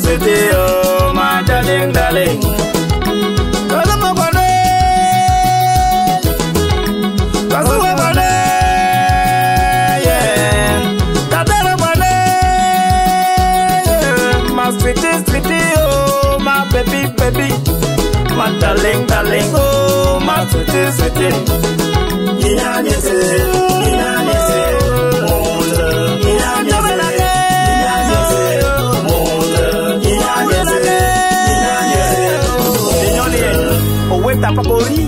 city, oh my darling, darling. My sweetie, sweetie, oh my baby, baby. My darling, darling, oh my sweetie, sweetie. Tapapori.